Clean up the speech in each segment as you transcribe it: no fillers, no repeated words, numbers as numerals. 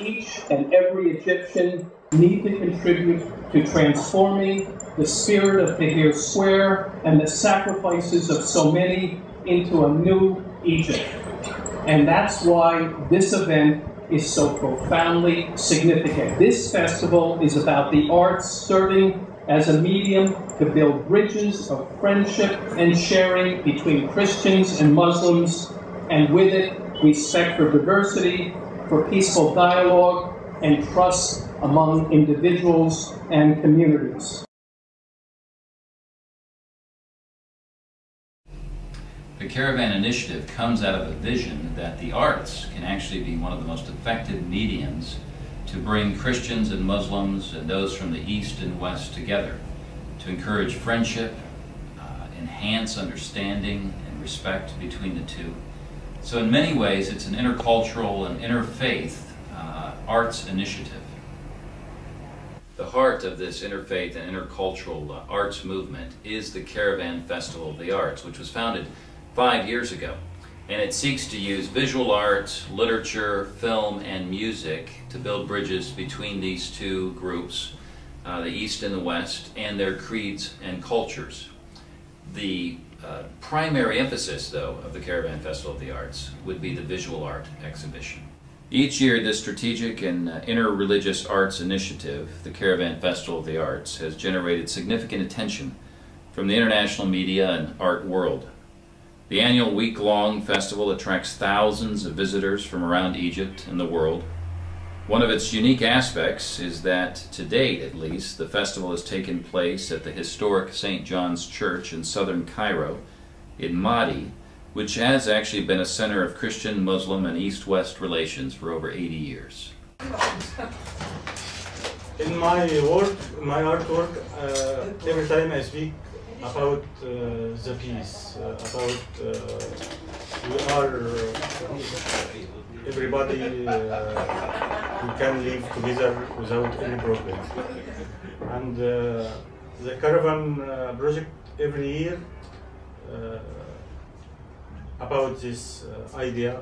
each and every Egyptian need to contribute to transforming the spirit of Tahrir Square and the sacrifices of so many into a new Egypt. And that's why this event is so profoundly significant. This festival is about the arts serving as a medium to build bridges of friendship and sharing between Christians and Muslims, and with it, respect for diversity, for peaceful dialogue, and trust among individuals and communities. The Caravan Initiative comes out of a vision that the arts can actually be one of the most effective mediums to bring Christians and Muslims and those from the East and West together, to encourage friendship, enhance understanding and respect between the two. So in many ways, it's an intercultural and interfaith arts initiative. The heart of this interfaith and intercultural arts movement is the Caravan Festival of the Arts, which was founded 5 years ago, and it seeks to use visual arts, literature, film, and music to build bridges between these two groups, the East and the West, and their creeds and cultures. The primary emphasis, though, of the Caravan Festival of the Arts would be the visual art exhibition. Each year, this strategic and interreligious arts initiative, the Caravan Festival of the Arts, has generated significant attention from the international media and art world. The annual week-long festival attracts thousands of visitors from around Egypt and the world. One of its unique aspects is that, to date at least, the festival has taken place at the historic St. John's Church in southern Cairo, in Maadi, which has actually been a center of Christian, Muslim, and East-West relations for over 80 years. In my work, my artwork, every time I speak, about the peace, about we are everybody who can live together without any problem. And the Caravan project every year about this idea.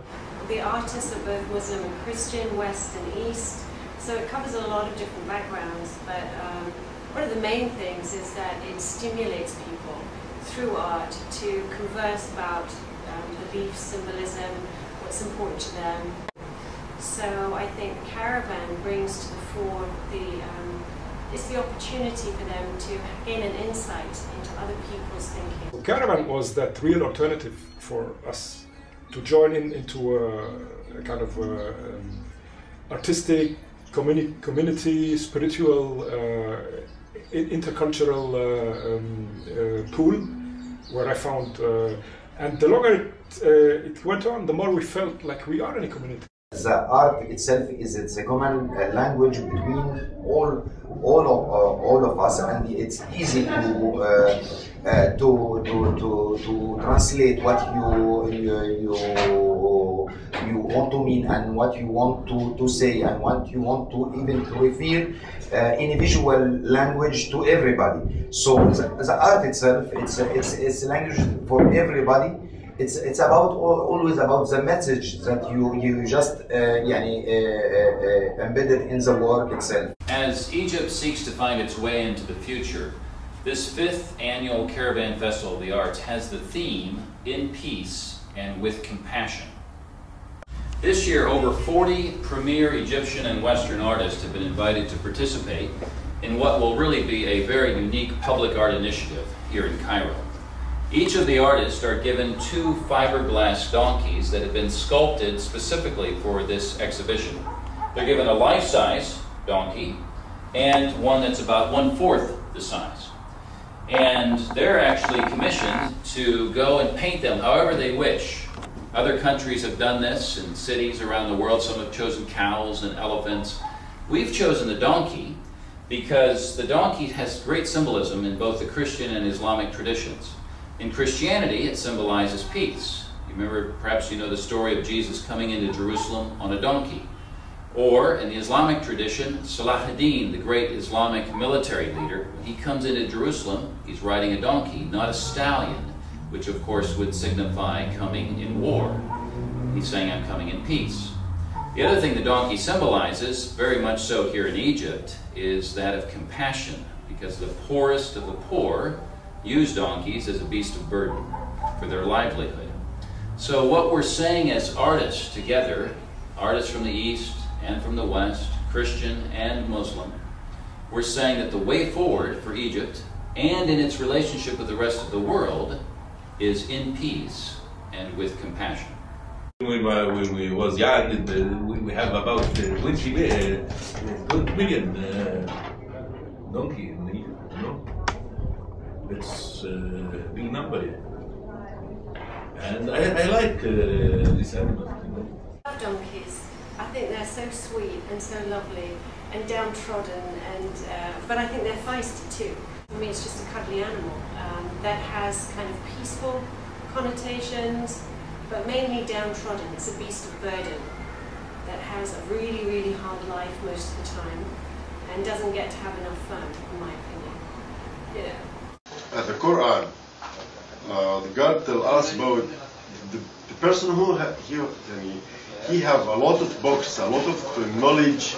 The artists are both Muslim and Christian, West and East, so it covers a lot of different backgrounds, but one of the main things is that it stimulates people through art to converse about beliefs, symbolism, what's important to them. So I think Caravan brings to the fore it's the opportunity for them to gain an insight into other people's thinking. Caravan was that real alternative for us to join into a kind of artistic, community, spiritual, intercultural pool where I found, and the longer it went on, the more we felt like we are in a community. The art itself is a common language between all of us, and it's easy to translate what you want to mean and what you want to say and what you want to even reveal in a visual language to everybody. So the art itself, it's a language for everybody. It's about always about the message that you just embedded in the work itself. As Egypt seeks to find its way into the future, this 5th annual Caravan Festival of the Arts has the theme, In Peace and with Compassion. This year, over 40 premier Egyptian and Western artists have been invited to participate in what will really be a very unique public art initiative here in Cairo. Each of the artists are given 2 fiberglass donkeys that have been sculpted specifically for this exhibition. They're given a life-size donkey and one that's about 1/4 the size. And they're actually commissioned to go and paint them however they wish. Other countries have done this in cities around the world. Some have chosen cows and elephants. We've chosen the donkey because the donkey has great symbolism in both the Christian and Islamic traditions. In Christianity, it symbolizes peace. You remember, perhaps you know the story of Jesus coming into Jerusalem on a donkey. Or in the Islamic tradition, Saladin, the great Islamic military leader, when he comes into Jerusalem, he's riding a donkey, not a stallion, which of course would signify coming in war. He's saying, I'm coming in peace. The other thing the donkey symbolizes, very much so here in Egypt, is that of compassion, because the poorest of the poor use donkeys as a beast of burden for their livelihood. So what we're saying as artists together, artists from the East and from the West, Christian and Muslim, we're saying that the way forward for Egypt and in its relationship with the rest of the world is in peace and with compassion. When we was young, we have about 20 million donkeys in Egypt, you know? It's a big number. And I like this animal, you know? I love donkeys. I think they're so sweet and so lovely and downtrodden, and but I think they're feisty too. For me, it's just a cuddly animal that has kind of peaceful connotations, but mainly downtrodden. It's a beast of burden that has a really, really hard life most of the time and doesn't get to have enough fun, in my opinion. Yeah. The Quran, God tells us about the person who he have a lot of books, a lot of knowledge,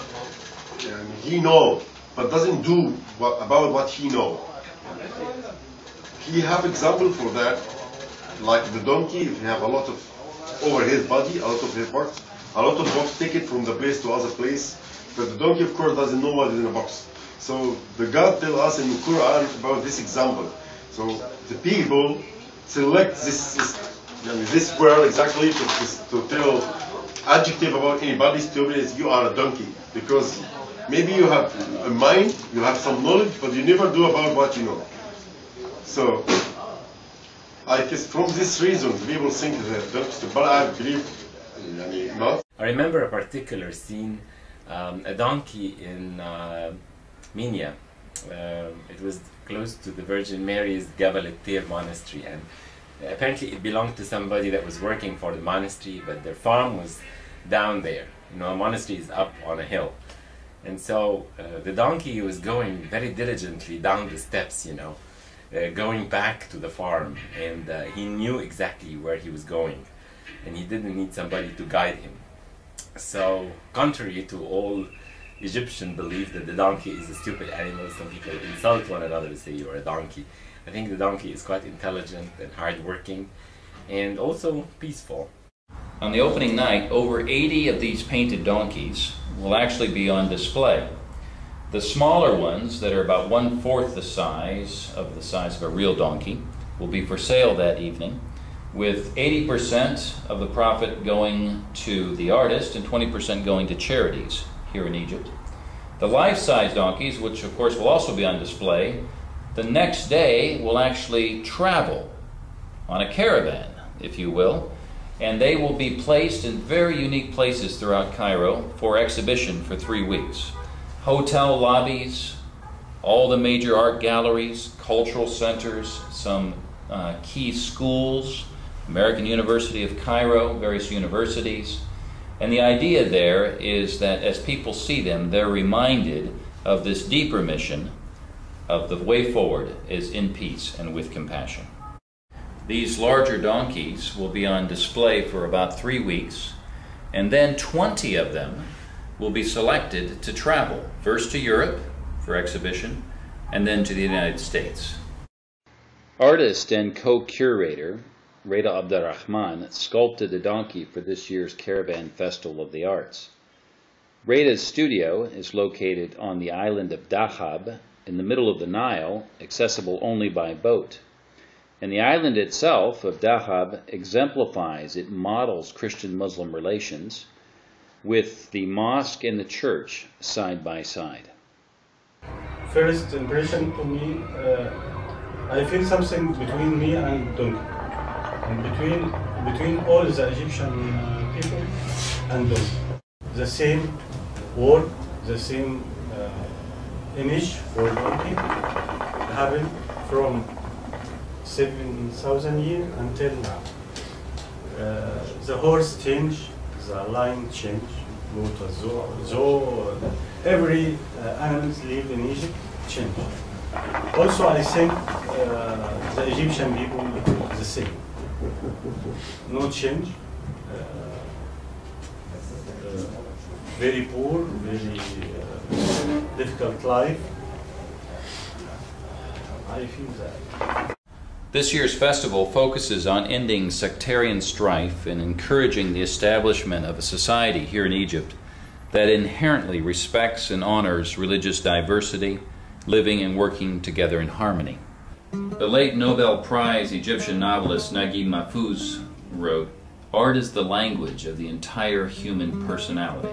and he know, but doesn't do about what he know. He have example for that. Like the donkey, if you have a lot of over his body, a lot of his parts, a lot of box take it from the place to other place. But the donkey, of course, doesn't know what is in the box. So the God tells us in the Quran about this example. So the people select this word exactly to tell adjective about anybody. Stupid is you are a donkey, because maybe you have a mind, you have some knowledge, but you never do about what you know. So I guess from this reason, people think that that's but I believe not. I remember a particular scene, a donkey in Minya. It was close to the Virgin Mary's Gabal al-Tir monastery, and apparently it belonged to somebody that was working for the monastery, but their farm was down there. You know, a monastery is up on a hill. And so the donkey was going very diligently down the steps, you know, going back to the farm, and he knew exactly where he was going, and he didn't need somebody to guide him. So, contrary to all Egyptian belief that the donkey is a stupid animal, some people insult one another and say you are a donkey. I think the donkey is quite intelligent and hardworking, and also peaceful. On the opening night, over 80 of these painted donkeys will actually be on display. The smaller ones, that are about 1/4 the size of a real donkey, will be for sale that evening, with 80% of the profit going to the artist and 20% going to charities here in Egypt. The life-size donkeys, which of course will also be on display, the next day will actually travel on a caravan, if you will, and they will be placed in very unique places throughout Cairo for exhibition for 3 weeks. Hotel lobbies, all the major art galleries, cultural centers, some key schools, American University of Cairo, various universities. And the idea there is that as people see them, they're reminded of this deeper mission of the way forward is in peace and with compassion. These larger donkeys will be on display for about 3 weeks, and then 20 of them will be selected to travel, first to Europe for exhibition, and then to the United States. Artist and co-curator Reda Abdelrahman sculpted the donkey for this year's Caravan Festival of the Arts. Reda's studio is located on the island of Dahab, in the middle of the Nile, accessible only by boat. And the island itself of Dahab exemplifies, it models Christian-Muslim relations, with the mosque and the church side by side. First impression to me, I feel something between me and donkey, and between all the Egyptian people and donkey. The same word, the same image for donkey happened from 7,000 years until now. The horse changed. The line change, go to zoo. Every animals live in Egypt change. Also, I think the Egyptian people the same. No change. very poor, very difficult life. I feel that. This year's festival focuses on ending sectarian strife and encouraging the establishment of a society here in Egypt that inherently respects and honors religious diversity, living and working together in harmony. The late Nobel Prize Egyptian novelist Naguib Mahfouz wrote, "Art is the language of the entire human personality."